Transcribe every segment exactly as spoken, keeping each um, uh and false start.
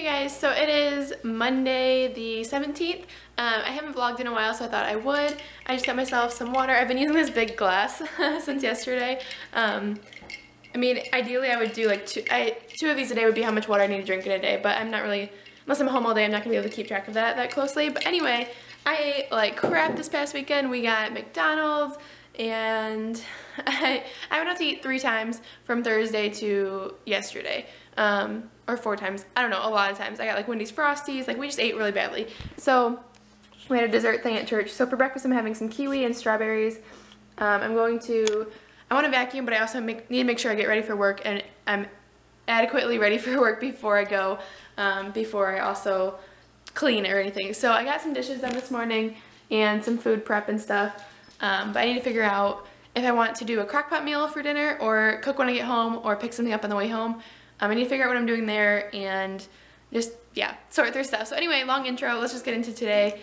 Hey you guys, so it is Monday the seventeenth. Um, I haven't vlogged in a while, so I thought I would. I just got myself some water. I've been using this big glass since yesterday. Um, I mean, ideally I would do like two, I, two of these a day would be how much water I need to drink in a day, but I'm not really, unless I'm home all day, I'm not going to be able to keep track of that that closely. But anyway, I ate like crap this past weekend. We got McDonald's, and I, I went out to eat three times from Thursday to yesterday. Um, or four times, I don't know, a lot of times. I got like Wendy's Frosties, like we just ate really badly. So we had a dessert thing at church. So for breakfast I'm having some kiwi and strawberries. Um, I'm going to, I want to vacuum, but I also make, need to make sure I get ready for work and I'm adequately ready for work before I go, um, before I also clean or anything. So I got some dishes done this morning and some food prep and stuff, um, but I need to figure out if I want to do a crock pot meal for dinner or cook when I get home or pick something up on the way home. Um, I need to figure out what I'm doing there and just, yeah, sort through stuff. So anyway, long intro, let's just get into today.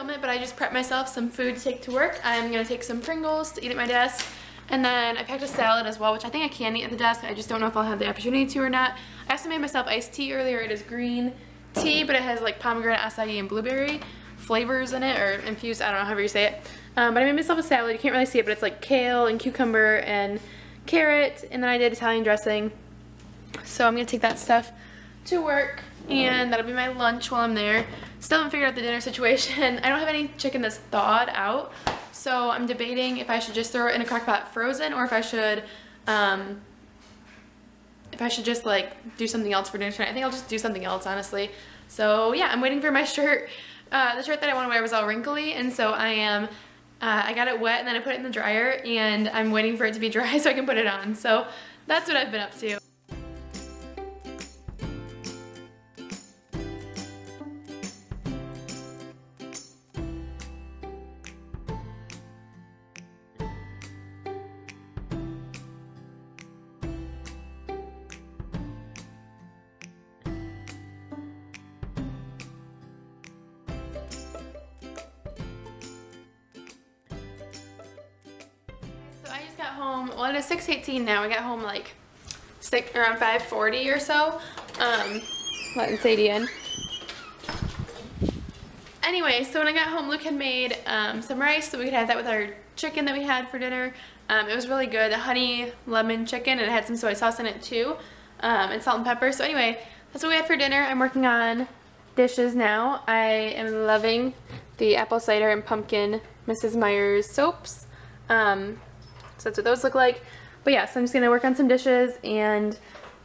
It, but I just prepped myself some food to take to work. I'm going to take some Pringles to eat at my desk, and then I packed a salad as well, which I think I can eat at the desk. I just don't know if I'll have the opportunity to or not. I also made myself iced tea earlier. It is green tea, but it has like pomegranate, acai, and blueberry flavors in it, or infused, I don't know, however you say it. Um, but I made myself a salad. You can't really see it, but it's like kale and cucumber and carrot, and then I did Italian dressing. So I'm going to take that stuff to work, and that'll be my lunch while I'm there. Still haven't figured out the dinner situation. I don't have any chicken that's thawed out, so I'm debating if I should just throw it in a crock pot frozen or if I should um, if I should just like do something else for dinner tonight. I think I'll just do something else, honestly. So yeah, I'm waiting for my shirt. Uh, the shirt that I wanted to wear was all wrinkly, and so I am um, uh, I got it wet and then I put it in the dryer, and I'm waiting for it to be dry so I can put it on. So that's what I've been up to. Got home, well it is six eighteen now. I got home like six, around five forty or so. Um, letting Sadie in. Anyway, so when I got home, Luke had made um, some rice, so we could have that with our chicken that we had for dinner. Um, it was really good, the honey lemon chicken, and it had some soy sauce in it too, um, and salt and pepper. So anyway, that's what we had for dinner. I'm working on dishes now. I am loving the apple cider and pumpkin Missus Meyers soaps. Um, So that's what those look like. But yeah, so I'm just going to work on some dishes and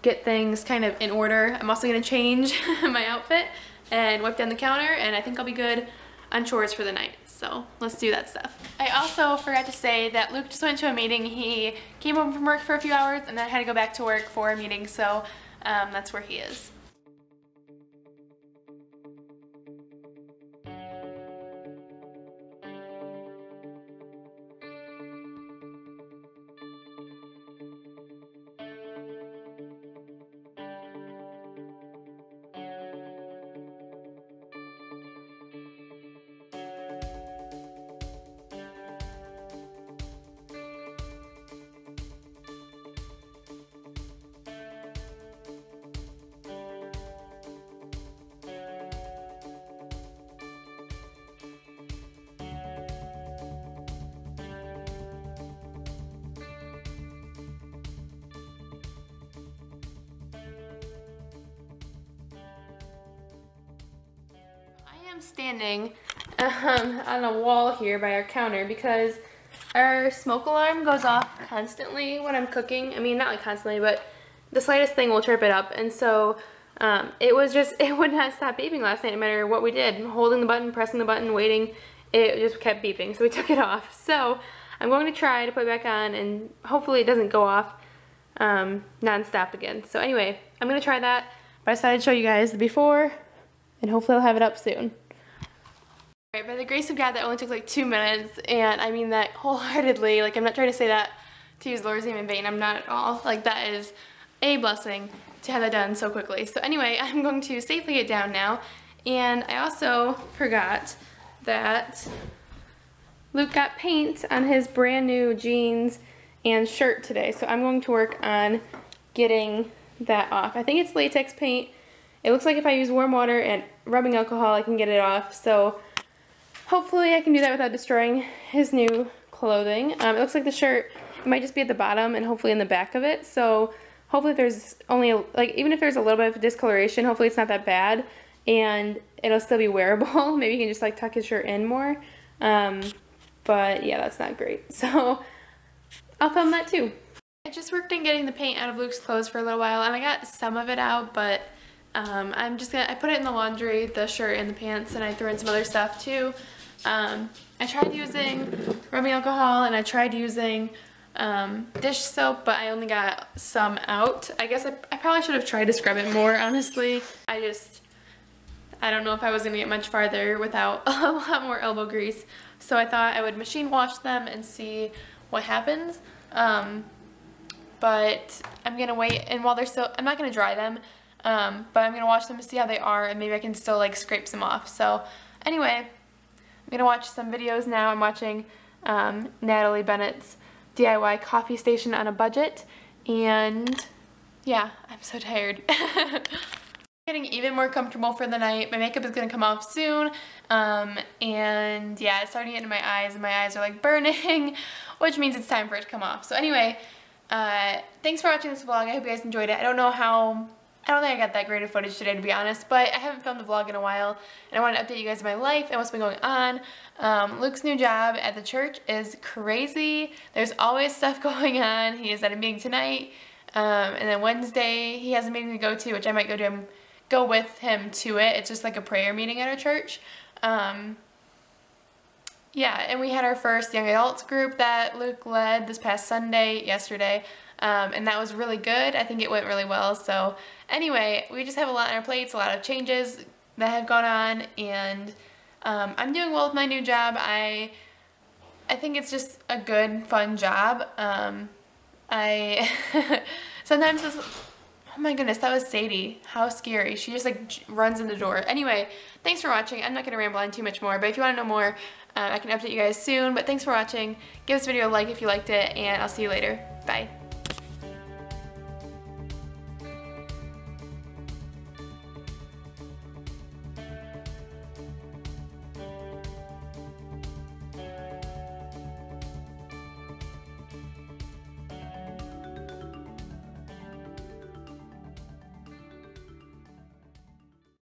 get things kind of in order. I'm also going to change my outfit and wipe down the counter, and I think I'll be good on chores for the night. So let's do that stuff. I also forgot to say that Luke just went to a meeting. He came home from work for a few hours and then had to go back to work for a meeting. So um, that's where he is. standing um, on a wall here by our counter because our smoke alarm goes off constantly when I'm cooking. I mean, not like constantly, but the slightest thing will chirp it up. And so um, it was just, it would not stop beeping last night no matter what we did. Holding the button, pressing the button, waiting, it just kept beeping. So we took it off. So I'm going to try to put it back on and hopefully it doesn't go off um, non-stop again. So anyway, I'm going to try that. But I decided to show you guys the before, and hopefully I'll have it up soon. All right, by the grace of God, that only took like two minutes, and I mean that wholeheartedly. Like, I'm not trying to say that to use Lord's name in vain. I'm not at all. Like, that is a blessing to have that done so quickly. So anyway, I'm going to safely get down now, and I also forgot that Luke got paint on his brand new jeans and shirt today. So I'm going to work on getting that off. I think it's latex paint. It looks like if I use warm water and rubbing alcohol, I can get it off. So hopefully I can do that without destroying his new clothing. Um, it looks like the shirt might just be at the bottom and hopefully in the back of it. So hopefully there's only, a, like even if there's a little bit of discoloration, hopefully it's not that bad and it'll still be wearable. Maybe you can just like tuck his shirt in more. Um, but yeah, that's not great. So I'll film that too. I just worked on getting the paint out of Luke's clothes for a little while, and I got some of it out, but um, I'm just gonna, I put it in the laundry, the shirt and the pants, and I threw in some other stuff too. Um, I tried using rubbing alcohol, and I tried using um, dish soap, but I only got some out. I guess I, I probably should have tried to scrub it more, honestly. I just, I don't know if I was gonna get much farther without a lot more elbow grease, so I thought I would machine wash them and see what happens. Um, But I'm gonna wait, and while they're still, I'm not gonna dry them, um, but I'm gonna watch them to see how they are, and maybe I can still like scrape some off. So anyway, I'm gonna watch some videos now. I'm watching um, Natalie Bennett's D I Y coffee station on a budget, and yeah, I'm so tired. Getting even more comfortable for the night. My makeup is gonna come off soon, um, and yeah, it's starting to get into my eyes, and my eyes are like burning, which means it's time for it to come off. So anyway. Uh, thanks for watching this vlog. I hope you guys enjoyed it. I don't know how, I don't think I got that great of footage today, to be honest, but I haven't filmed a vlog in a while, and I wanted to update you guys on my life and what's been going on. Um, Luke's new job at the church is crazy. There's always stuff going on. He is at a meeting tonight, um, and then Wednesday he has a meeting to go to, which I might go to him, go with him to it. It's just like a prayer meeting at our church. Um, Yeah, and we had our first young adults group that Luke led this past Sunday, yesterday, um, and that was really good. I think it went really well. So anyway, we just have a lot on our plates, a lot of changes that have gone on, and um, I'm doing well with my new job. I I think it's just a good, fun job. Um, I sometimes this, oh my goodness, that was Sadie. How scary. She just like runs in the door. Anyway, thanks for watching. I'm not going to ramble on too much more, but if you want to know more, Uh, I can update you guys soon, but thanks for watching. Give this video a like if you liked it, and I'll see you later. Bye.